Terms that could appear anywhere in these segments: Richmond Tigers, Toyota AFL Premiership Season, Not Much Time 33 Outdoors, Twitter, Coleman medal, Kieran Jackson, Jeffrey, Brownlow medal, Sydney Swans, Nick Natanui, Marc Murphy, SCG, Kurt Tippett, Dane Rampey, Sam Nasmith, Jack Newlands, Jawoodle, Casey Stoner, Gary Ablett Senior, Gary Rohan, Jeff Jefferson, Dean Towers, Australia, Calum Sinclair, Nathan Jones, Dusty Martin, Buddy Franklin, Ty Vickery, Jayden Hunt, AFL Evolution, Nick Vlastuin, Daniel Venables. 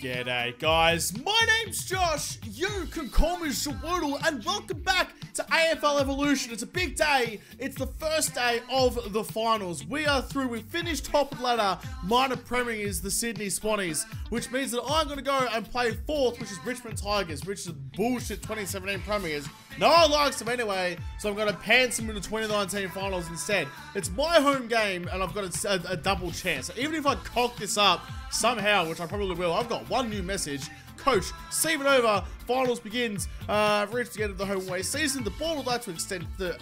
G'day guys, my name's Josh, you can call me Jawoodle, and welcome back to AFL Evolution. It's a big day, it's the first day of the finals. We are through, we finished top ladder, minor premier is the Sydney Swans, which means that I'm going to go and play fourth, which is Richmond Tigers, which is bullshit 2017 premiers. No one likes them anyway, so I'm going to pants them in the 2019 finals instead. It's my home game, and I've got a double chance. So even if I cock this up somehow, which I probably will, I've got one new message. Coach, save it over. Finals begins. Reached the end of the home away season. The ball would like to extend the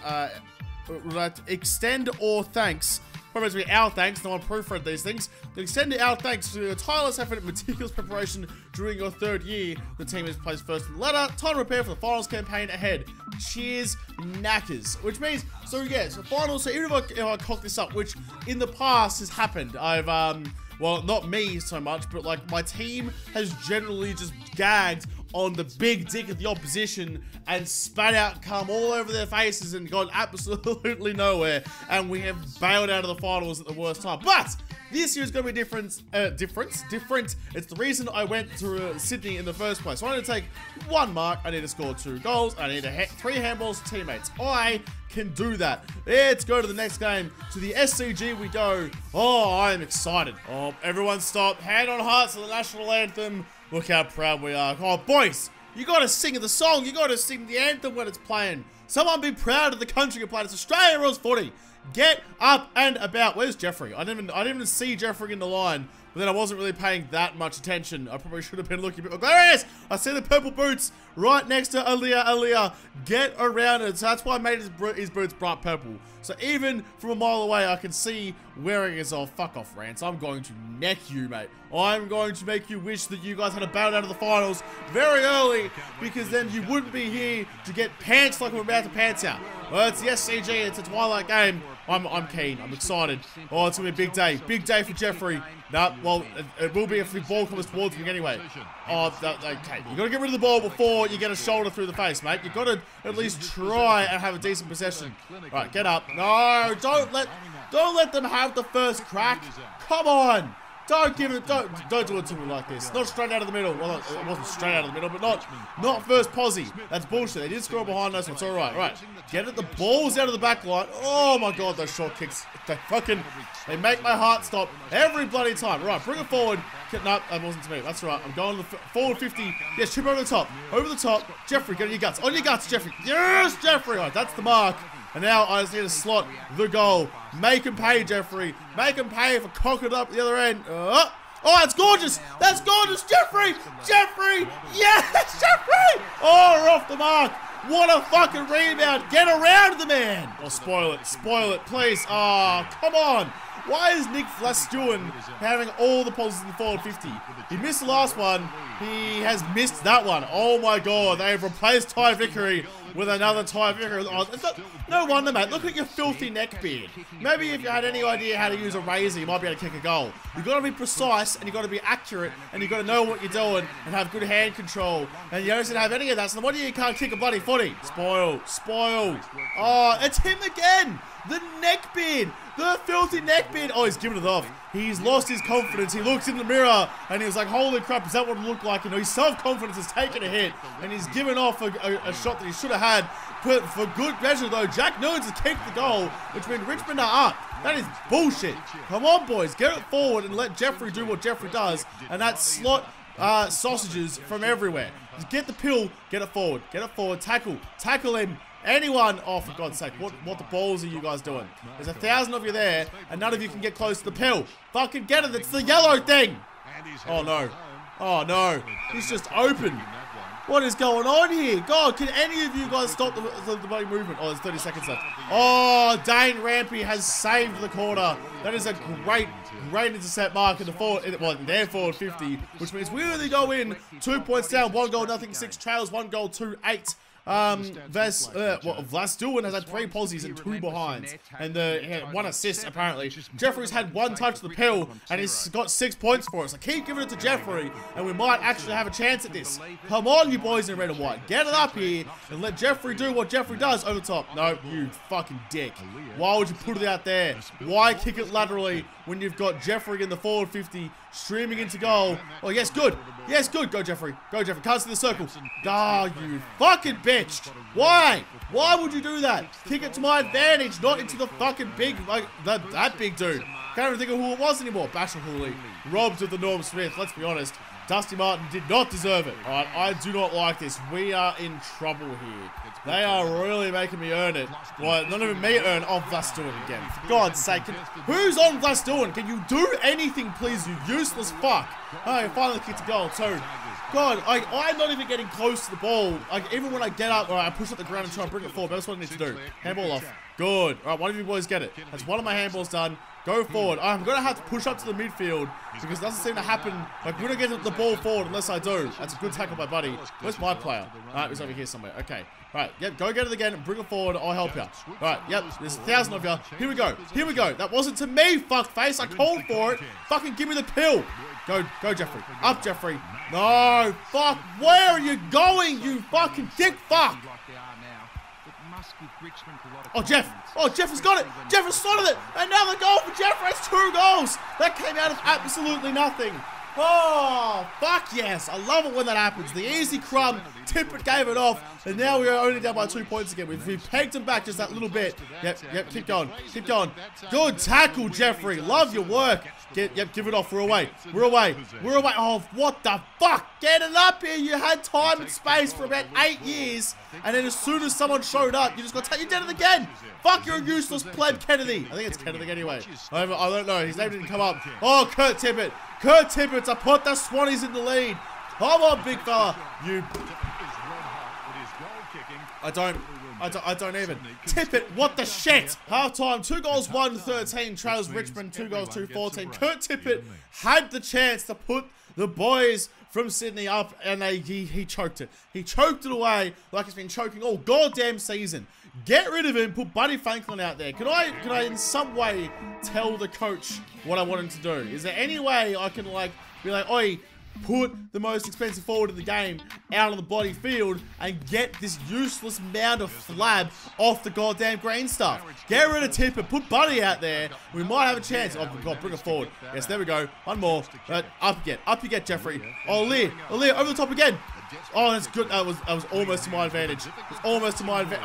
or thanks. Probably meant to be our thanks. No one proofread these things. To extend our thanks to your tireless effort and meticulous preparation during your third year. The team is placed first in the ladder. Time to prepare for the finals campaign ahead. Cheers, knackers. Which means, so yes, the finals. So even if I cock this up, which in the past has happened, I've well, not me so much, but like my team has generally just gagged on the big dick of the opposition and spat out cum all over their faces and gone absolutely nowhere, and we have bailed out of the finals at the worst time. But this year is going to be different. It's the reason I went to Sydney in the first place. So I need to take one mark, I need to score 2 goals, I need to hit 3 handballs to teammates. I can do that. Let's go to the next game. To the SCG we go. Oh, I am excited. Oh, everyone stop. Hand on hearts to the national anthem. Look how proud we are. Oh, boys, you gotta sing the song. You gotta sing the anthem when it's playing. Someone be proud of the country you're playing. It's Australia rules footy. Get up and about. Where's Jeffrey? I didn't even see Jeffrey in the line, but then I wasn't really paying that much attention. I probably should have been looking. But there he is! I see the purple boots right next to Aaliyah. Aaliyah, get around it. So that's why I made his boots bright purple. So even from a mile away, I can see wearing his old fuck off rants. I'm going to neck you, mate. I'm going to make you wish that you guys had a battle out of the finals very early, because then you wouldn't be here to get pants like we're about to pants out. Well, it's the SCG. It's a twilight game. I'm keen. I'm excited. Oh, it's going to be a big day. Big day for Jeffrey. No, well, it will be if the ball comes towards him anyway. Oh, okay. You've got to get rid of the ball before you get a shoulder through the face, mate. You've got to at least try and have a decent possession. All right, get up. No, don't let them have the first crack. Come on. Don't do it to me like this. Not straight out of the middle. Well, it wasn't straight out of the middle, but not first posse. That's bullshit. They did score behind us. It's all right. All right. Get it. The ball's out of the back line. Oh my god, those short kicks. They make my heart stop every bloody time. All right, bring it forward. No, that wasn't to me. That's all right. I'm going to the forward 50. Yes, trip over the top. Over the top. Jeffrey, get on your guts. On your guts, Jeffrey. Yes, Jeffrey. All right, that's the mark. And now I just need to slot the goal. Make him pay, Jeffrey. Make him pay for cocking it up the other end. Oh, that's gorgeous. That's gorgeous, Jeffrey. Jeffrey. Yes, Jeffrey. Oh, we're off the mark. What a fucking rebound. Get around the man. Oh, spoil it. Spoil it, please. Oh, come on. Why is Nick Vlastuin having all the pauses in the forward 50? He missed the last one. He has missed that one. Oh my god, they've replaced Ty Vickery with another Ty Vickery. Oh, no wonder, mate. Look at your filthy neck beard. Maybe if you had any idea how to use a razor, you might be able to kick a goal. You've got to be precise, and you've got to be accurate, and you've got to know what you're doing, and have good hand control. And you don't seem to have any of that, so no wonder you can't kick a bloody footy. Spoil. Spoil. Oh, it's him again. The neck beard. The filthy neck beard. Oh, he's giving it off. He's lost his confidence. He looks in the mirror and he was like, holy crap, is that what it looked like? You know, his self-confidence has taken a hit and he's given off a shot that he should have had. But for good measure, though, Jack Newlands has kicked the goal, which means Richmond are up. That is bullshit. Come on, boys. Get it forward and let Jeffrey do what Jeffrey does, and that's slot sausages from everywhere. Just get the pill. Get it forward. Get it forward. Tackle. Tackle him. Anyone, oh for god's sake, what the balls are you guys doing? There's 1,000 of you there, and none of you can get close to the pill. Fucking get it, it's the yellow thing! Oh no. Oh no. He's just open. What is going on here? God, can any of you guys stop the bloody movement? Oh, there's 30 seconds left. Oh, Dane Rampey has saved the quarter. That is a great, great intercept mark in the forward, well, in their forward 50, which means we really go in 2 points down, 1 goal, nothing, 6 trails, 1 goal, 2, 8. Vlastuin has had 3 posies and 2 behinds, and had 1 assist apparently. Jeffrey's had 1 touch to the pill, and he's got 6 points for us. I keep giving it to Jeffrey, and we might actually have a chance at this. Come on, you boys in red and white, get it up here and let Jeffrey do what Jeffrey does over the top. No, you fucking dick. Why would you put it out there? Why kick it laterally when you've got Jeffrey in the forward 50 streaming into goal? Oh, yes, good. Yes, good. Go, Jeffrey. Go, Jeffrey. Can't see the circle. Ah, oh, you fucking bitch. Why? Why would you do that? Kick it to my advantage, not into the fucking big, like, that big dude. Can't even think of who it was anymore. Bachar Houli. Robbed of the Norm Smith. Let's be honest. Dusty Martin did not deserve it. All right, I do not like this. We are in trouble here. They are really making me earn it. Well, not even me earn. Oh, Vlastuin again. For God's sake. Who's on Vlastuin? Can you do anything, please, you useless fuck? Oh, you finally kicked a goal, too. God, I'm not even getting close to the ball. Like, even when I get up, or I push up the ground and try and bring it forward, that's what I need to do. Handball off. Good. All right, one of you boys get it. That's one of my handballs done. Go forward. I'm going to have to push up to the midfield because it doesn't seem to happen. Like, we're going to get the ball forward unless I do. That's a good tackle by Buddy. Where's my player? All right, he's over here somewhere. Okay. All right, yep, go get it again and bring it forward. I'll help you. All right, yep, there's 1,000 of you. Here we go. Here we go. That wasn't to me, fuckface. I called for it. Fucking give me the pill. Go, Jeffrey. Up, Jeffrey. No, fuck. Where are you going, you fucking dick fuck? Oh, Jeff. Oh, Jeff has got it. Jeff has slotted it. Another goal for Jeff. That's 2 goals. That came out of absolutely nothing. Oh, fuck yes. I love it when that happens. The easy crumb. Tippett gave it off. And now we are only down by 2 points again. We've pegged him back just that little bit. Yep. Keep going. Keep going. Good tackle, Jeffrey. Love your work. Give it off. We're away. We're away. We're away. Oh, what the fuck? Get it up here. You had time and space for about 8 years. And then as soon as someone showed up, you just got you did it again. Fuck, you're a useless pleb, Kennedy. I think it's Kennedy anyway. I don't know. His name didn't come up. Oh, Kurt Tippett. Kurt Tippett to put the Swannies in the lead. Come on, big fella. You. I don't even. Tippett, what the shit? Half time, 2 goals, 1-13. Trails Richmond, 2 goals, 2-14. Kurt Tippett had the chance to put the boys from Sydney up, and he choked it. He choked it away like he's been choking all goddamn season. Get rid of him. Put Buddy Franklin out there. Can I in some way tell the coach what I want him to do? Is there any way I can be like, oi? Put the most expensive forward in the game out on the bloody field and get this useless mound of flab off the goddamn green stuff. Get rid of Tippett. Put Buddy out there. We might have a chance. Oh, my God. Bring it forward. Yes, there we go. One more. Up again. Up you get, Jeffrey. Oh, Lear. Over the top again. Oh, that's good. That was almost to my advantage. It was almost to my advantage.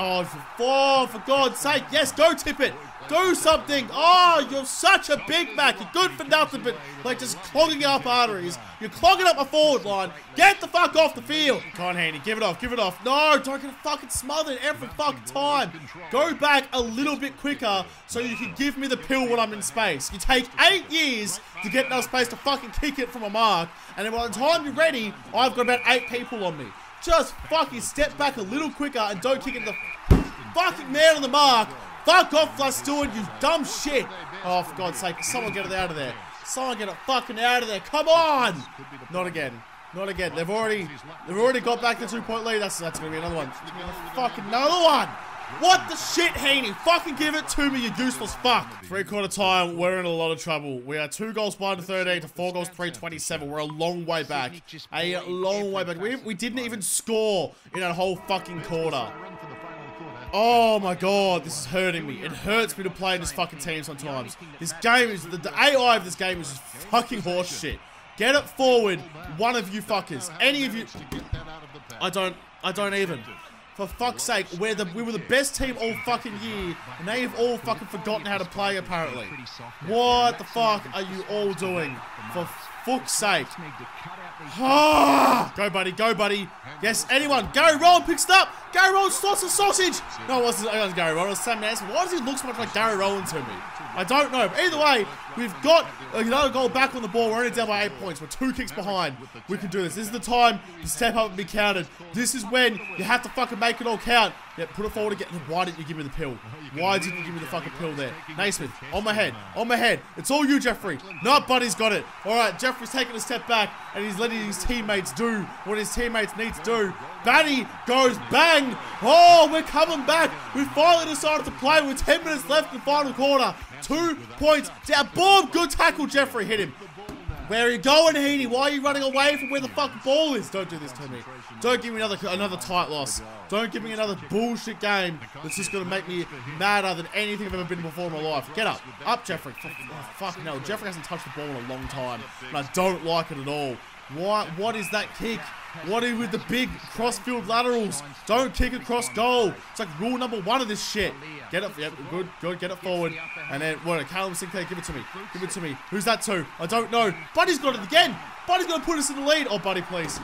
Oh, for God's sake. Yes, go, Tippett. Do something. Oh, you're such a Big Mac. You're good for nothing but, just clogging up arteries. You're clogging up my forward line. Get the fuck off the field. Come on, Handy. Give it off. Give it off. No, don't get fucking smothered every fucking time. Go back a little bit quicker so you can give me the pill when I'm in space. You take 8 years to get enough space to fucking kick it from a mark, and then by the time you're ready, I've got about 8 people on me. Just fucking step back a little quicker and don't kick it to the fucking man on the mark. Fuck off, Vlastuin, you dumb shit. Oh, for God's sake, someone get it out of there. Someone get it fucking out of there. Come on! Not again. Not again. They've already got back the 2-point lead. That's going to be another one. Fucking another one! What the shit, Heaney? Fucking give it to me, you useless fuck. 3/4 time, we're in a lot of trouble. We are 2 goals, 1-13 to 4 goals, 3-27. We're a long way back. A long way back. We didn't even score in that whole fucking quarter. Oh my God, this is hurting me. It hurts me to play in this fucking team sometimes. This game is, the AI of this game is just fucking horse shit. Get it forward, one of you fuckers. Any of you, I don't even. For fuck's sake, we were the best team all fucking year, and now you've all fucking forgotten how to play apparently. What the fuck are you all doing? For fuck's sake. Go, Buddy. Go, Buddy. Yes, anyone. Gary Rohan picks it up. Gary Rohan slots a sausage. No, it wasn't Gary Rohan. It was Sam Nasmith. Why does he look so much like Gary Rohan to me? I don't know. But either way, We've got another goal back on the ball. We're only down by 8 points. We're 2 kicks behind. We can do this. This is the time to step up and be counted. This is when you have to fucking make it all count. Yeah, put it forward again. Why didn't you give me the pill? Why didn't you give me the fucking pill there? Naismith, on my head. On my head. It's all you, Jeffrey. No, Buddy's got it. All right, Jeffrey's taking a step back, and he's letting his teammates do what his teammates need to do. Buddy goes bang. Oh, we're coming back. We finally decided to play with 10 minutes left in the final quarter. 2 points down. Boom, good tackle, Jeffrey. Hit him. Where are you going, Heaney? Why are you running away from where the fucking ball is? Don't do this to me. Don't give me another tight loss. Don't give me another bullshit game that's just going to make me madder than anything I've ever been before in my life. Get up. Up, Jeffrey. Fucking hell. Jeffrey hasn't touched the ball in a long time, and I don't like it at all. Why? What is that kick? What is with the big cross-field laterals? Don't kick across goal. It's like rule number 1 of this shit. Get it, yep, good, good, get it forward. And then, what, Calum Sinclair, give it to me. Give it to me. Who's that to? I don't know. Buddy's got it again. Buddy's going to put us in the lead. Oh, Buddy, please.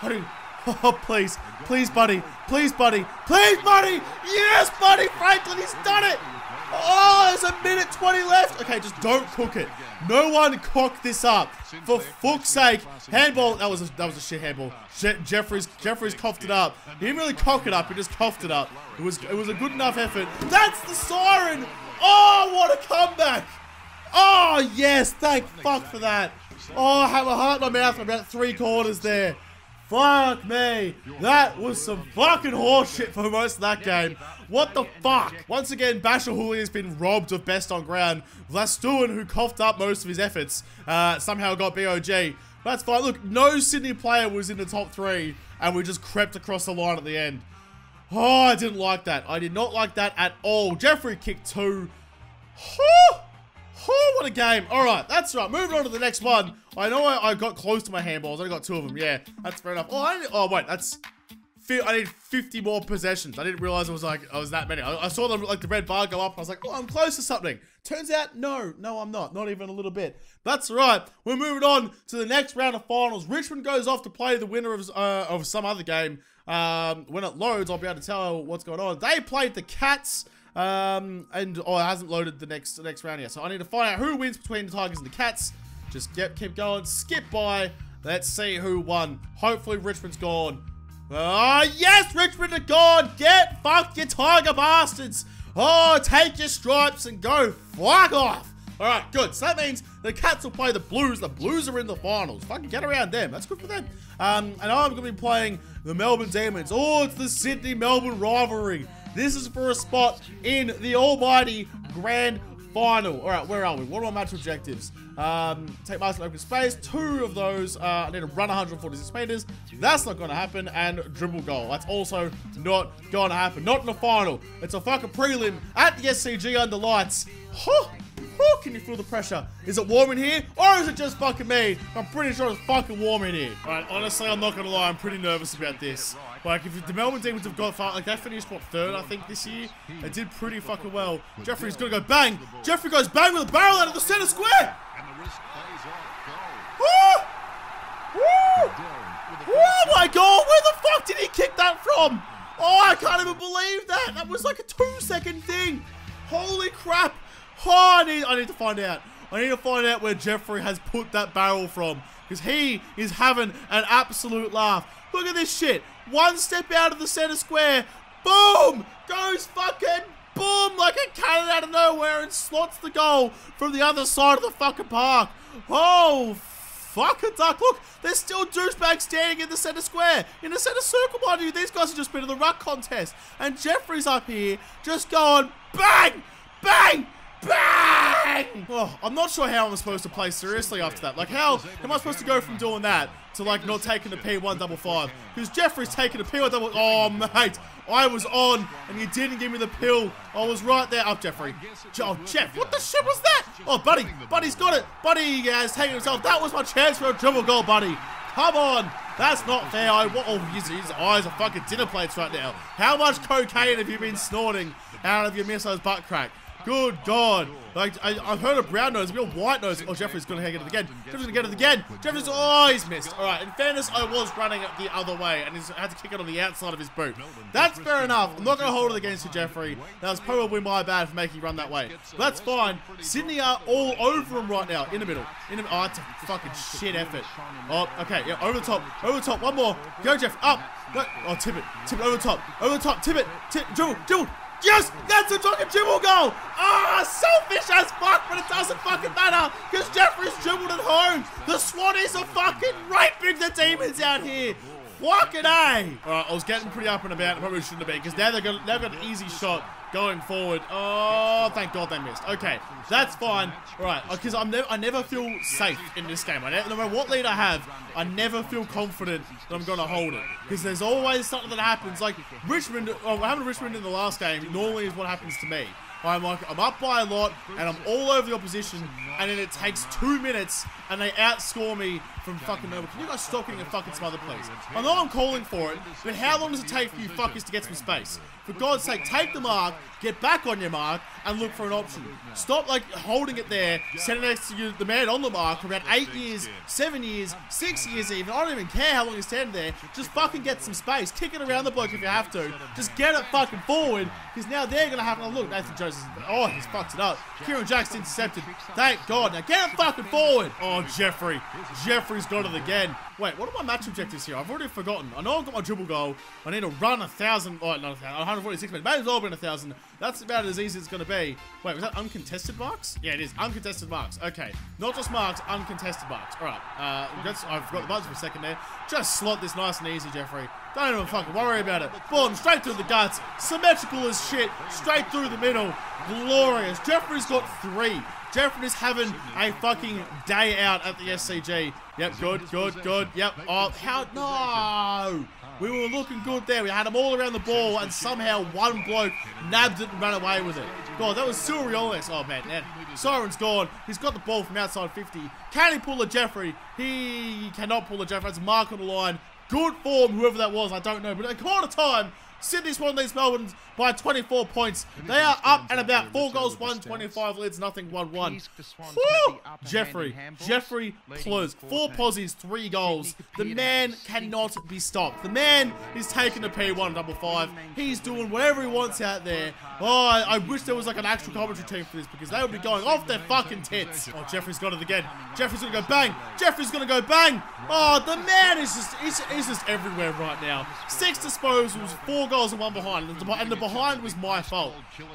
Buddy. Oh, please. Please, Buddy. Please, Buddy. Please, Buddy. Yes, Buddy Franklin, he's done it. Oh, there's a minute 20 left. Okay, just don't cook it. No one cocked this up. For fuck's sake. Handball. That was a shit handball. Jeffrey's coughed it up. He didn't really cock it up. He just coughed it up. It was a good enough effort. That's the siren. Oh, what a comeback. Oh, yes. Thank fuck for that. Oh, I have a heart in my mouth for about 3 quarters there. Fuck me. That was some fucking horseshit for most of that game. What the fuck? Once again, Bachar Houli has been robbed of best on ground. Vlastuin, who coughed up most of his efforts, somehow got BOG. That's fine. Look, no Sydney player was in the top 3, and we just crept across the line at the end. Oh, I didn't like that. I did not like that at all. Jeffrey kicked 2. Oh, what a game. All right, that's right. Moving on to the next one. I know I got close to my handballs. I got 2 of them. Yeah, that's fair enough. Oh, wait, that's... I need 50 more possessions. I didn't realize it was like I was that many. I saw them like the red bar go up. And I was like, oh, I'm close to something. Turns out, no, I'm not. Not even a little bit. That's right. We're moving on to the next round of finals. Richmond goes off to play the winner of some other game. When it loads, I'll be able to tell what's going on. They played the Cats. It hasn't loaded the next round yet. So I need to find out who wins between the Tigers and the Cats. Just keep going. Skip by. Let's see who won. Hopefully Richmond's gone. Oh, yes, Richmond are gone. Get fucked, you Tiger bastards. Oh, take your stripes and go fuck off. All right, good. So that means the Cats will play the Blues. The Blues are in the finals. Fucking get around them. That's good for them. And I'm going to be playing the Melbourne Demons. Oh, it's the Sydney-Melbourne rivalry. This is for a spot in the almighty grand final. All right, where are we? What are my match objectives? Take marks in open space. 2 of those. I need to run 146 meters. That's not going to happen. And dribble goal. That's also not going to happen. Not in the final. It's a fucking prelim at the SCG under lights. Huh. Oh, can you feel the pressure? Is it warm in here? Or is it just fucking me? I'm pretty sure it's fucking warm in here. Alright, honestly, I'm not gonna lie, I'm pretty nervous about this. Like, if the Melbourne Demons have got far, like, they finished, what, 3rd, I think, this year? They did pretty fucking well. Jeffrey's gonna go bang! Jeffrey goes bang with a barrel out of the centre square! Oh! Woo! Oh my god, where the fuck did he kick that from? Oh, I can't even believe that! That was like a 2-second thing! Holy crap! Oh, I need to find out. I need to find out where Jeffrey has put that barrel from. Because he is having an absolute laugh. Look at this shit. 1 step out of the center square. Boom! Goes fucking boom! Like a cannon out of nowhere and slots the goal from the other side of the fucking park. Oh, fucking duck. Look, there's still douchebags standing in the center square. In the center circle, mind you. These guys have just been in the ruck contest. And Jeffrey's up here just going bang! Bang! Bang! Oh, I'm not sure how I'm supposed to play seriously after that. Like, how am I supposed to go from doing that to, like, not taking the P155? Because Jeffrey's taking the P155. Oh, mate. I was on, and you didn't give me the pill. I was right there. Up, Jeffrey. Oh, Jeff, what the shit was that? Oh, Buddy. Buddy's got it. Buddy has taken himself. That was my chance for a dribble goal, Buddy. Come on. That's not fair. Oh, his eyes are fucking dinner plates right now. How much cocaine have you been snorting out of your missile's butt crack? Good God. Like, I've heard a brown nose, a real white nose. Oh, Jeffrey's going to get it again. Jeffrey's going to get it again. Jeffrey's, oh, he's missed. All right, in fairness, I was running it the other way, and he's had to kick it on the outside of his boot. That's fair enough. I'm not going to hold it against you, Jeffrey. That was probably my bad for making you run that way. That's fine. Sydney are all over him right now, in the middle. Oh, that's a fucking shit effort. Oh, okay, yeah, over the top, over the top. One more. Go, Jeff, up. Go. Oh, Tippett. Tippett, over the top. Over the top, Tippett. Dribble. Yes, that's a fucking dribble goal. Ah, oh, selfish as fuck, but it doesn't fucking matter because Jeffrey's dribbled at home. The Swannies are fucking raping the demons out here. Fucking A. All right, I was getting pretty up and about. I probably shouldn't have been because now they've got an easy shot going forward. Oh, thank God they missed. Okay, that's fine. All right, because I never feel safe in this game. No matter what lead I have, I never feel confident that I'm going to hold it because there's always something that happens. Like Richmond, oh, what happened to Richmond in the last game normally is what happens to me. I'm up by a lot, and I'm all over the opposition, and then it takes 2 minutes, and they outscore me from fucking nowhere. Can you guys stop getting a fucking smother, please? I know I'm calling for it, but how long does it take for you fuckers to get some space? For God's sake, take the mark, get back on your mark, and look for an option. Stop, like, holding it there, sending next to you, the man on the mark for about 8 years, 7 years, 6 years even. I don't even care how long you stand there. Just fucking get some space. Kick it around the bloke if you have to. Just get it fucking forward, because now they're going to have a look. Nathan Jones, oh, he's fucked it up. Kieran Jackson intercepted. Thank God. Now get him fucking forward. Oh, Jeffrey. Jeffrey's got it again. Wait, what are my match objectives here? I've already forgotten. I know I've got my dribble goal. I need to run 1,000. Oh, not 1,000. 146 minutes. Maybe it's all been 1,000. That's about as easy as it's going to be. Wait, was that uncontested marks? Yeah, it is. Uncontested marks. Okay. Not just marks, uncontested marks. All right. I forgot the buttons for a second there. Just slot this nice and easy, Jeffrey. Don't even fucking worry about it. Boom, straight through the guts. Symmetrical as shit. Straight through the middle. Glorious. Jeffrey's got 3. Jeffrey is having a fucking day out at the SCG. Yep, good. Yep. Oh, how? No. We were looking good there. We had them all around the ball, and somehow one bloke nabbed it and ran away with it. God, that was surreal. Oh, man. Siren's gone. He's got the ball from outside 50. Can he pull a Jeffrey? He cannot pull a Jeffrey. That's a mark on the line. Good form, whoever that was. I don't know. But at quarter time, Sydney Swans leads Melbourne by 24 points. They are up and about 4 goals, 125 leads, nothing, 1-1. Woo! Jeffrey closed. 4 posies, 3 goals. The man cannot be stopped. The man is taking the P155. He's doing whatever he wants out there. Oh, I wish there was like an actual commentary team for this because they would be going off their fucking tits. Oh, Jeffrey's got it again. Jeffrey's gonna go bang. Jeffrey's gonna go bang. Oh, the man is just everywhere right now. 6 disposals, 4 goals and 1 behind, and the behind was my fault.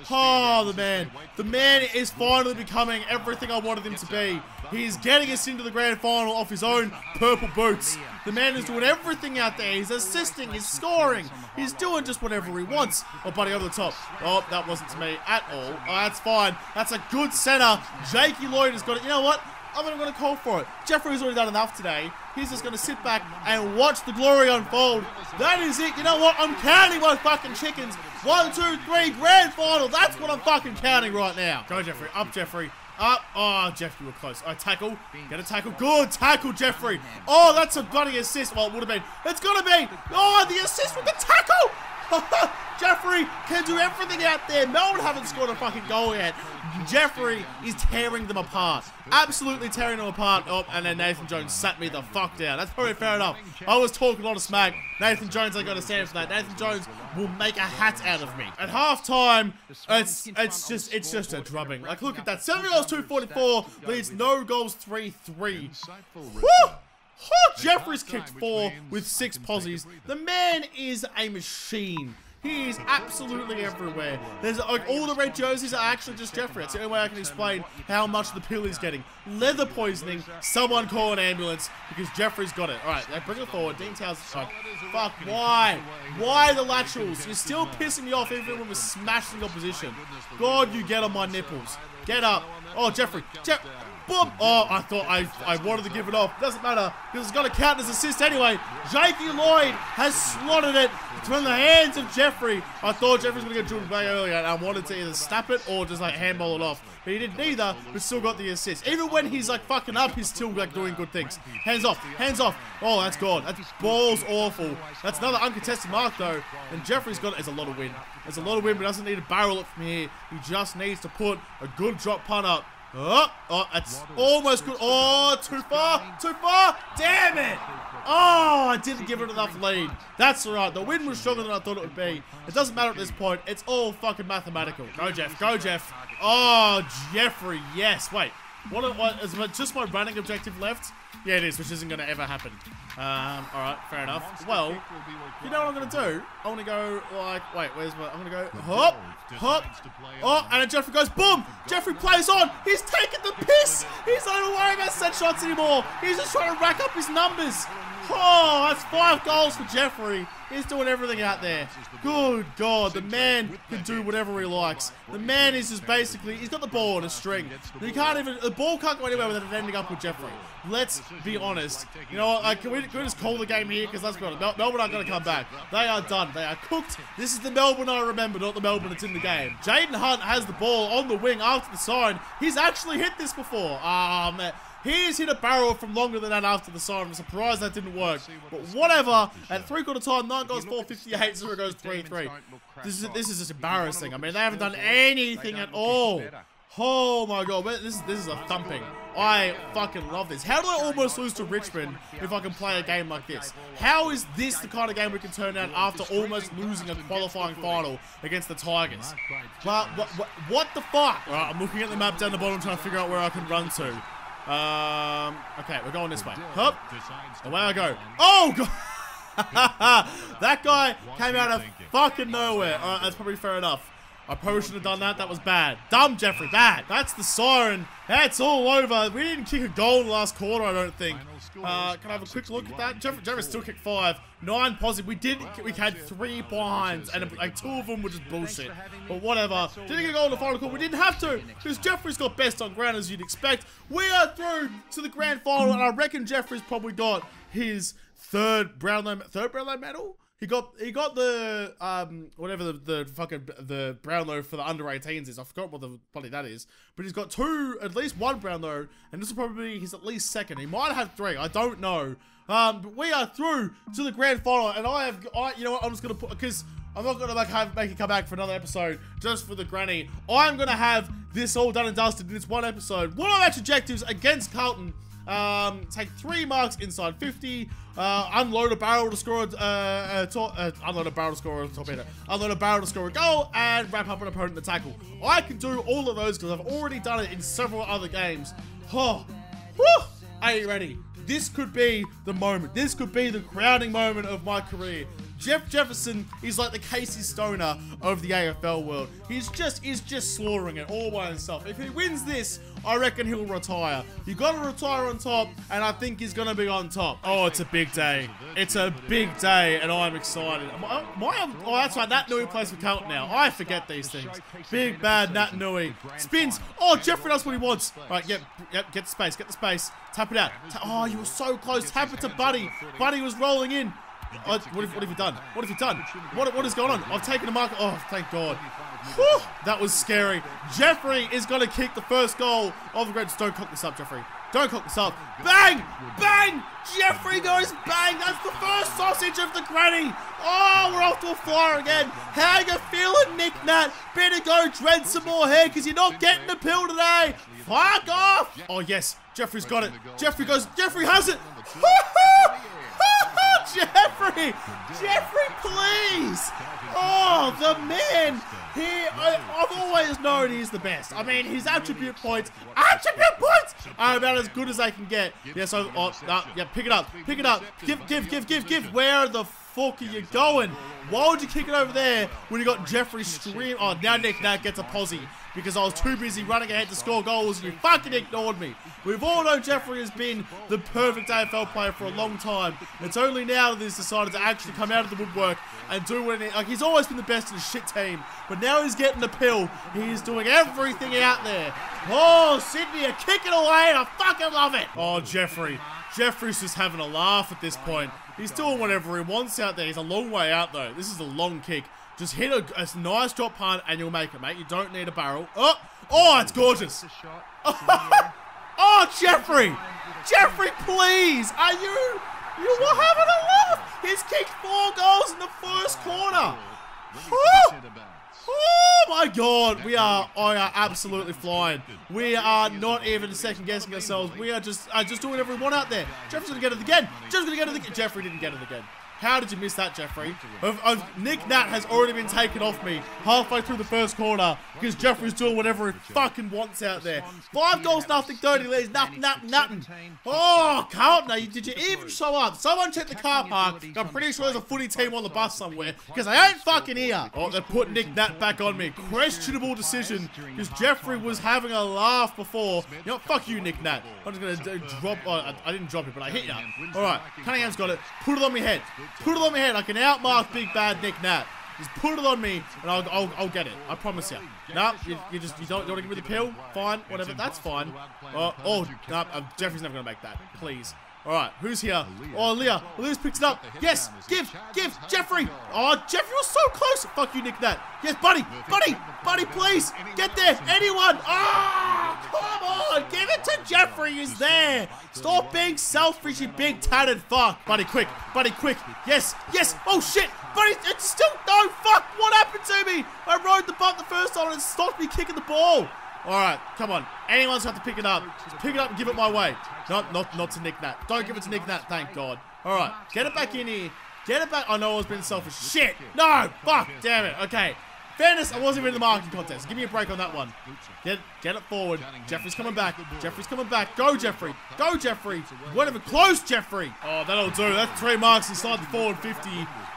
Oh, the man is finally becoming everything I wanted him to be. He's getting us into the grand final off his own purple boots. The man is doing everything out there. He's assisting, he's scoring, he's doing just whatever he wants. Oh, Buddy over the top. Oh, that wasn't to me at all. Oh, that's fine. That's a good center. Jakey Lloyd has got it. You know what? I'm not going to call for it. Jeffrey's already done enough today. He's just going to sit back and watch the glory unfold. That is it. You know what? I'm counting my fucking chickens. 1, 2, 3, grand final. That's what I'm fucking counting right now. Go, Jeffrey. Up, Jeffrey. Up. Oh, Jeffrey, we're close. All right, tackle. Get a tackle. Good tackle, Jeffrey. Oh, that's a bloody assist. Well, it would have been. It's going to be. Oh, the assist with the tackle. Jeffrey can do everything out there. Melbourne haven't scored a fucking goal yet. Jeffrey is tearing them apart. Absolutely tearing them apart. Oh, and then Nathan Jones sat me the fuck down. That's probably fair enough. I was talking a lot of smack. Nathan Jones ain't got to stand for that. Nathan Jones will make a hat out of me. At halftime, it's just a drubbing. Like, look at that. 7 goals, 244. Leads no goals, 3-3. Woo! Oh, Jeffrey's kicked 4 with 6 posies. The man is a machine. He is absolutely everywhere. There's like all the red jerseys are actually just Jeffrey. It's the only way I can explain how much the pill is getting. Leather poisoning. Someone call an ambulance because Jeffrey's got it. All right, they bring it forward. Dean Towers. Fuck, why? Why the laterals? You're still pissing me off even when we're smashing opposition. God, you get on my nipples. Get up. Oh, Jeffrey. Boom. Oh, I thought I wanted to give it off. Doesn't matter, because it's going to count as assist anyway. Jakey Lloyd has slotted it between the hands of Jeffrey. I thought Jeffrey was going to get drilled back earlier, and I wanted to either snap it or just, like, handball it off. But he did neither, but still got the assist. Even when he's, like, fucking up, he's still, like, doing good things. Hands off. Hands off. Oh, that's gone. That ball's awful. That's another uncontested mark, though. And Jeffrey's got it. It's a lot of win. It's a lot of win, but doesn't need to barrel it from here. He just needs to put a good drop punt up. Oh, oh, that's almost good. Oh, too far, too far. Damn it. Oh, I didn't give it enough lead. That's all right. The wind was stronger than I thought it would be. It doesn't matter at this point. It's all fucking mathematical. Go, Jeff. Go, Jeff. Oh, Jeffrey. Yes. Wait. What is just my running objective left? Yeah, it is, which isn't going to ever happen. All right, fair enough. Well, you know what I'm going to do? I'm going to go, like, wait, where's my... I'm going to go, hop, hop. Oh, and Jeffrey goes, boom! Jeffrey plays on. He's taking the piss. He's not even worried about set shots anymore. He's just trying to rack up his numbers. Oh, that's 5 goals for Jeffrey. He's doing everything out there. Good God, the man can do whatever he likes. The man is just basically, he's got the ball on a string. He can't even, the ball can't go anywhere without it ending up with Jeffrey. Let's be honest. You know what, can we just call the game here? Because let's be honest, Melbourne aren't going to come back. They are done. They are cooked. This is the Melbourne I remember, not the Melbourne that's in the game. Jayden Hunt has the ball on the wing after the sign. He's actually hit this before. Ah, man. He's hit a barrel from longer than that after the siren. I'm surprised that didn't work. But whatever. At three-quarter time, 9 goes 4.58, 0 goes 3.3. This is just embarrassing. I mean, they haven't done anything at all. Oh, my God. This is a thumping. I fucking love this. How do I almost lose to Richmond if I can play a game like this? How is this the kind of game we can turn out after almost losing a qualifying final against the Tigers? What the fuck? All right, I'm looking at the map down the bottom trying to figure out where I can run to. Okay, we're going this way. Hop. Away I go. Oh, God. That guy came out of fucking nowhere. All right, that's probably fair enough. I probably should have done that. That was bad. Dumb, Jeffrey. Bad. That's the siren. That's all over. We didn't kick a goal in the last quarter, I don't think. Can I have a quick look at that? Jeffrey still kicked 5. 9 positive. We had 3 behinds, and like 2 of them were just bullshit. But whatever. Didn't get a goal in the final quarter. We didn't have to, because Jeffrey's got best on ground, as you'd expect. We are through to the grand final, and I reckon Jeffrey's probably got his third Brownlow medal. He got the whatever the fucking Brownlow for the under-18s is. I forgot what the bloody that is. But he's got at least one Brownlow, and this will probably be his at least second. He might have 3. I don't know. But we are through to the grand final, and you know what? I'm just gonna put, because I'm not gonna make it come back for another episode just for the granny. I'm gonna have this all done and dusted in this one episode. What are our objectives against Carlton? Take 3 marks inside 50. Unload a barrel to score a goal, and wrap up an opponent in the tackle. I can do all of those because I've already done it in several other games. Oh, whew, are you ready? This could be the moment. This could be the crowning moment of my career. Jeff Jefferson is like the Casey Stoner of the AFL world. He's just slaughtering it all by himself. If he wins this, I reckon he'll retire. You gotta retire on top, and I think he's gonna be on top. Oh, it's a big day. It's a big day, and I'm excited. Oh, that's right, Nat Nui plays for Carlton now. I forget these things. Big bad Nat Nui. Spins. Oh, Jeffrey does what he wants. All right, yep, get the space, get the space. Tap it out. Oh, you were so close. Tap it to Buddy. Buddy was rolling in. What have you done? What have you done? What is going on? I've taken a mark. Oh, thank God. Whew, that was scary. Jeffrey is going to kick the first goal of the Reds. Don't cock this up, Jeffrey. Don't cock this up. Bang! Bang! Jeffrey goes bang! That's the first sausage of the granny! Oh, we're off to a flyer again. How you feeling, Nick Nat? Better go dread some more hair, because you're not getting the pill today. Fuck off! Oh, yes. Jeffrey's got it. Jeffrey has it. Jeffrey! Jeffrey, please! Oh, the man! I've always known he's the best. I mean, his attribute points... Attribute points! Are about as good as they can get. Yeah, so... Oh, yeah, pick it up. Pick it up. Give. Where the... fuck are you going? Why would you kick it over there when you got Jeffrey screaming? Oh, now Nick Nat gets a posse because I was too busy running ahead to score goals and you fucking ignored me. We've all known Jeffrey has been the perfect AFL player for a long time. It's only now that he's decided to actually come out of the woodwork and do what it, like, he's always been the best in his shit team, but now he's getting the pill. He is doing everything out there. Oh, Sydney are kicking away and I fucking love it. Oh, Jeffrey. Jeffrey's just having a laugh at this point. He's doing whatever he wants out there. He's a long way out, though. This is a long kick. Just hit a nice drop punt and you'll make it, mate. You don't need a barrel. Oh, oh, it's gorgeous. Oh, Jeffrey. Jeffrey, please. Are you... You were having a laugh. He's kicked 4 goals in the first corner. Oh, oh my God. We are absolutely flying. We are not even second guessing ourselves. We are just doing whatever we want out there. Jeffrey's going to get it again. Jeffrey's going to get it again. Jeffrey didn't get it again. How did you miss that, Jeffrey? Nick Nat has already been taken off me halfway through the first corner because Jeffrey's doing whatever he fucking wants out there. 5 goals, nothing, 30 leads, nothing. Oh, Carlton, did you even show up? Someone check the car park. I'm pretty sure there's a footy team on the bus somewhere because I ain't fucking here. Oh, they put Nick Nat back on me. Questionable decision because Jeffrey was having a laugh before. You know, fuck you, Nick Nat. I'm just going to drop... Oh, I didn't drop it, but I hit you. All right, Cunningham's got it. Put it on my head. Put it on my head. I can outmark big bad Nick Nat. Just put it on me, and I'll get it. I promise you. No, you don't want to give me the pill? Fine, whatever. That's fine. Jeffrey's never going to make that. Please. All right, who's here? Oh, Leah. Leah's picks it up. Yes, give, Jeffrey. Oh, Jeffrey was so close. Fuck you, Nick Nat. Yes, buddy, please. Get there. Anyone. Oh, come on. Give it to Jeffrey. He's there. Stop being selfish, you big tattered fuck. Buddy, quick. Yes. Oh, shit. Buddy, it's still, no, fuck. What happened to me? I rode the butt the first time and it stopped me kicking the ball. All right, come on. Anyone's got to pick it up. Just pick it up and give it my way. Not to Nick Nat. Don't give it to Nick Nat, thank God. All right, get it back in here. Get it back. I know I was being selfish. Shit. No, fuck, damn it. Okay. Fairness, I wasn't even in the marking contest. Give me a break on that one. Get it forward. Jeffrey's coming back. Go, Jeffrey. Whatever. Close, Jeffrey. Oh, that'll do. That's 3 marks inside the forward 50.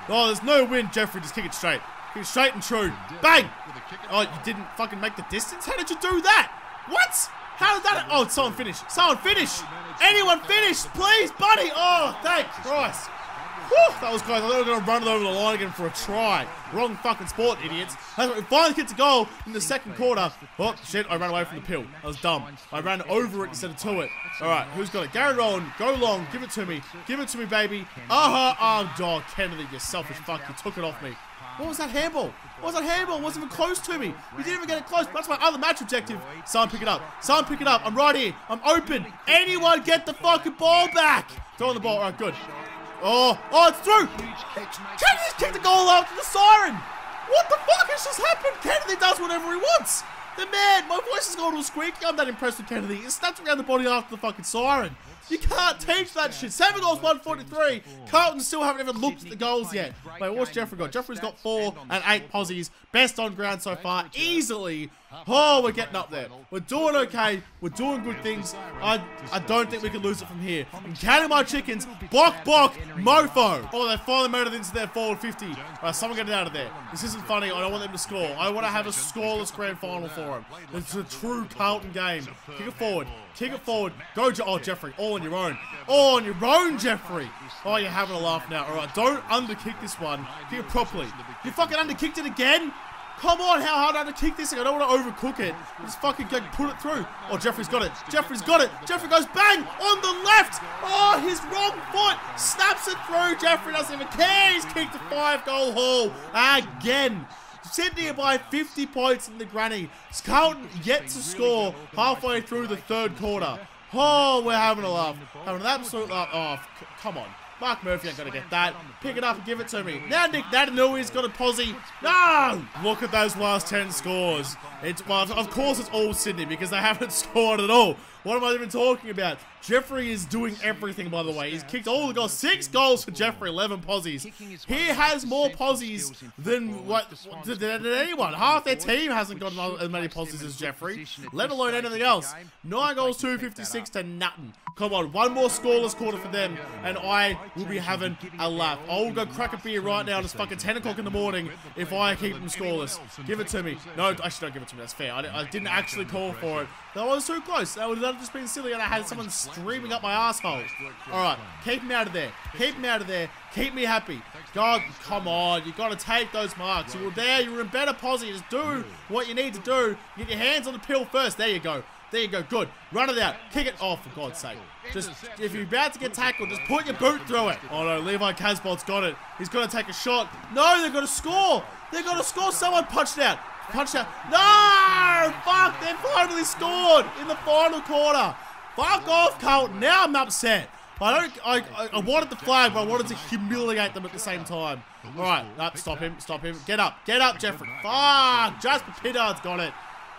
Oh, there's no win, Jeffrey. Just kick it straight. He's straight and true. Bang! Oh, you didn't fucking make the distance? How did you do that? What? How did that... Oh, someone finish. Anyone finish, please, buddy. Oh, thank Christ. Whew, that was close. I thought we were going to run it over the line again for a try. Wrong fucking sport, idiots. We finally get a goal in the second quarter. Oh, shit, I ran away from the pill. That was dumb. I ran over it instead of to it. All right, who's got it? Gary Rohan, go long. Give it to me, baby. Oh, dog, Kennedy, you selfish fuck. You took it off me. What was that handball? It wasn't even close to me. We didn't even get it close. That's my other match objective. Someone pick it up. I'm right here. I'm open. Anyone get the fucking ball back. Throw the ball. All right, good. Oh, it's through. Kennedy's kicked the goal after the siren. What the fuck has just happened? Kennedy does whatever he wants. The man, my voice is going all squeaky. I'm not impressed with Kennedy. It snaps around the body after the fucking siren. You can't teach that shit. 7 goals, 143. Carlton still haven't even looked at the goals yet. Wait, what's Jeffrey got? Jeffrey's got 4 and 8 posies. Best on ground so far. Easily. Oh, we're getting up there. We're doing okay. We're doing good things. I don't think we can lose it from here. I'm counting my chickens. Block, mofo. Oh, they finally made it into their forward 50. All right, someone get it out of there. This isn't funny. I don't want them to score. I want to have a scoreless grand final for them. It's a true Carlton game. Kick it forward. Go, Jeffrey. All on your own, Jeffrey. Oh, you're having a laugh now. All right, don't underkick this one. Kick it properly. You fucking underkicked it again? Come on, how hard I had to kick this thing? I don't want to overcook it. Just fucking go put it through. Oh, Jeffrey's got it. Jeffrey goes bang on the left. Oh, his wrong foot. Snaps it through. Jeffrey doesn't even care. He's kicked a 5-goal haul again. Sydney by 50 points in the granny. Carlton yet to score halfway through the third quarter. Oh, we're having a laugh. Having an absolute laugh. Oh, come on. Marc Murphy ain't going to get that. Pick it up and give it to me. Now Nick Natanui's got a posse. No! Look at those last 10 scores. Of course, it's all Sydney because they haven't scored at all. What am I even talking about? Jeffrey is doing everything, by the way. He's kicked all the goals. 6 goals for Jeffrey, 11 posies. He has more posies than anyone. Half their team hasn't got as many posies as Jeffrey, let alone anything else. 9 goals, 256 to nothing. Come on, one more scoreless quarter for them, and I will be having a laugh. I'll go crack a beer right now, and it's fucking 10 o'clock in the morning if I keep them scoreless. Give it to me. No, actually don't give it to me. That's fair. I didn't actually call for it. That was too close. That would have just been silly, and I had someone streaming up my asshole. Alright, keep him out of there. Keep him out of there. Keep me happy. God, come on. You got to take those marks. You were there. You were in better posse. Just do what you need to do. Get your hands on the pill first. There you go. There you go. Good. Run it out. Kick it off, for God's sake. Just, if you're about to get tackled, just put your boot through it. Oh, no. Levi Casbolt's got it. He's got to take a shot. No, they've got to score. They've got to score. Someone punched out. Punched out. No! Fuck. They finally scored in the final quarter. Fuck off, Carlton. Now I'm upset. I wanted the flag, but I wanted to humiliate them at the same time. All right. No, stop him. Stop him. Get up. Get up, Jeffrey. Fuck. Jasper Pittard's got it.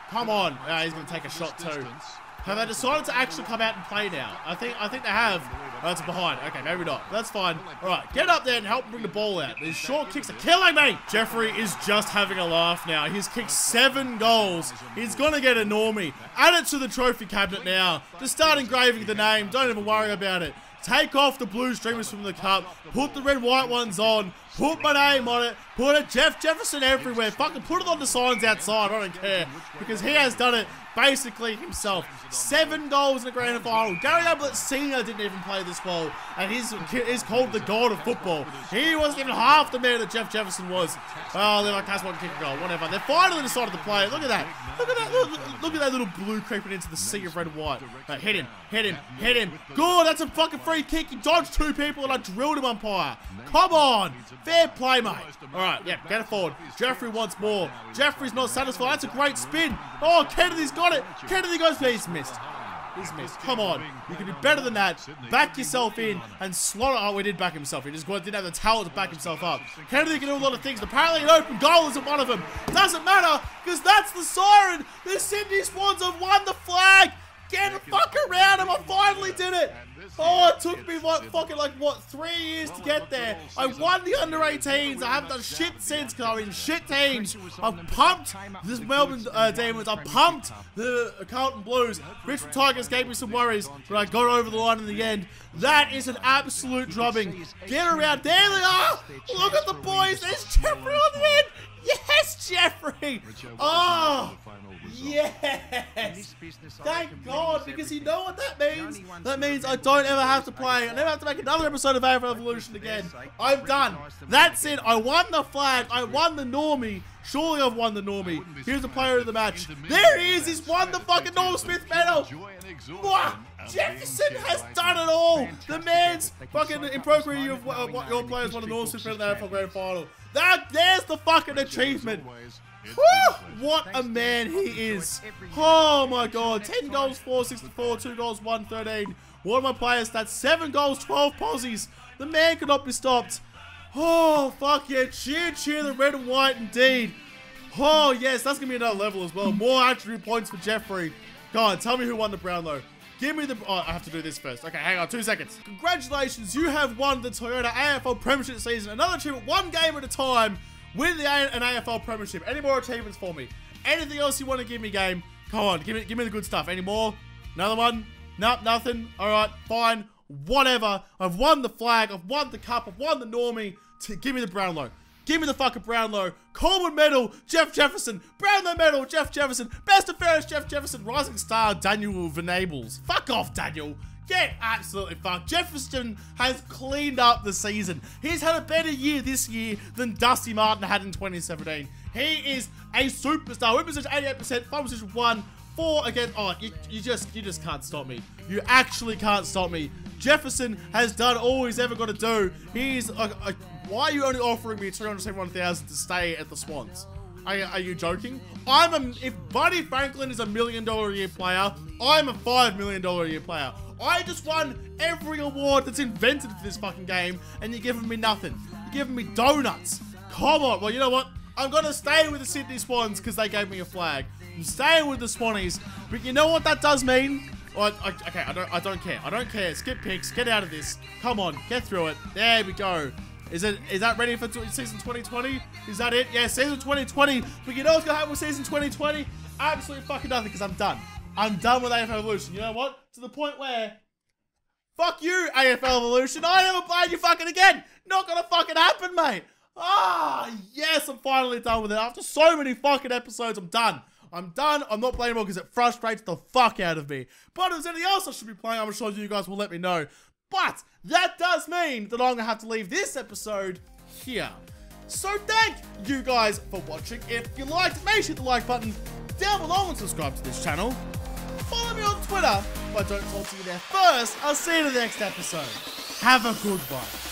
Come on. Oh, he's going to take a shot too. Have they decided to actually come out and play now? I think they have. Oh, that's behind. Okay, maybe not. That's fine. All right, get up there and help bring the ball out. These short kicks are killing me. Jeffrey is just having a laugh now. He's kicked 7 goals. He's going to get a normie. Add it to the trophy cabinet now. Just start engraving the name. Don't even worry about it. Take off the blue streamers from the cup. Put the red-white ones on. Put my name on it. Put a Jeff Jefferson everywhere. Fucking put it on the signs outside. I don't care. Because he has done it basically himself. 7 goals in the grand final. Gary Ablett Senior didn't even play this ball. And he's called the god of football. He wasn't even half the man that Jeff Jefferson was. Oh, they're like, that's one kick goal. Whatever. They finally decided to play. Look at that. Look at that. Look at that little blue creeping into the sea of red and white. Right, hit him. Hit him. Hit him. Good. That's a fucking free kick. He dodged 2 people and I drilled him, umpire. Come on. Fair play, mate. All right, yeah, get it forward. Jeffrey wants more. Jeffrey's not satisfied. That's a great spin. Oh, Kennedy's got it. Kennedy goes for it. He's missed. He's missed. Come on. You can be better than that. Back yourself in and slot it. Oh, he did back himself. He just didn't have the talent to back himself up. Kennedy can do a lot of things. Apparently, an open goal isn't one of them. Doesn't matter because that's the siren. The Sydney Swans have won the flag. Get the fuck around him. I finally did it. Oh, it took me what 3 years to get there. I won the under-18s. I haven't done shit since because I'm in shit teams. I've pumped this Melbourne Demons. I've pumped the Carlton Blues. Richmond Tigers gave me some worries, but I got over the line in the end. That is an absolute drubbing. Get around. There they are. Look at the boys. There's Jeffrey on the end. Yes, Jeffrey! Oh, yes! Thank God, because you know what that means? That means I don't ever have to play. I never have to make another episode of AFL Evolution again. I'm done. That's it. I won the flag. I won the normie. Surely I've won the normie. Here's the player of the match. There he is. He's won the fucking Norm Smith medal. What? Jefferson has done it all. The man's fucking improvement of what your players won the Norm Smith medal in the AFL Grand Final. There's the fucking achievement. Woo, what a man he is. Oh my God. 10 goals, 464, 2 goals, 113. One of my players, that's 7 goals, 12 posies. The man could not be stopped. Oh, fuck yeah. Cheer, cheer the red and white indeed. Oh, yes, that's going to be another level as well. More attribute points for Jeffrey. God, tell me who won the Brownlow. Give me the... Oh, I have to do this first. Okay, hang on. 2 seconds. Congratulations. You have won the Toyota AFL Premiership season. Another achievement, 1 game at a time. Win an AFL Premiership. Any more achievements for me? Anything else you want to give me, game? Come on. Give me the good stuff. Any more? Another one? Nope, nothing. All right, fine. Whatever. I've won the flag. I've won the cup. I've won the normie. Give me the Brownlow. Give me the fucking Brownlow. Coleman medal, Jeff Jefferson. Brownlow medal, Jeff Jefferson. Best of fairest, Jeff Jefferson. Rising star, Daniel Venables. Fuck off, Daniel. Get absolutely fucked. Jefferson has cleaned up the season. He's had a better year this year than Dusty Martin had in 2017. He is a superstar. Win position 88%, fumble position 1. 4 against... Oh, you just can't stop me. You actually can't stop me. Jefferson has done all he's ever got to do. He's... why are you only offering me $271,000 to stay at the Swans? Are you joking? If Buddy Franklin is a $1 million a year player, I'm a $5 million a year player. I just won every award that's invented for this fucking game, and you're giving me nothing. You're giving me donuts. Come on. Well, you know what? I'm going to stay with the Sydney Swans because they gave me a flag. I'm staying with the Swannies, but you know what that does mean? Okay, I don't care. I don't care. Skip picks. Get out of this. Come on. Get through it. There we go. Is that ready for season 2020? Is that it? Yeah, season 2020. But you know what's going to happen with season 2020? Absolutely fucking nothing, because I'm done. I'm done with AFL Evolution. You know what? To the point where... Fuck you, AFL Evolution. I never played you fucking again. Not going to fucking happen, mate. Ah, yes, I'm finally done with it. After so many fucking episodes, I'm done. I'm done. I'm not playing more because it frustrates the fuck out of me. But if there's anything else I should be playing, I'm sure you guys will let me know. But that does mean that I'm going to have to leave this episode here. So thank you guys for watching. If you liked, make sure you hit the like button down below and subscribe to this channel. Follow me on Twitter, but don't talk to you there first. I'll see you in the next episode. Have a good one.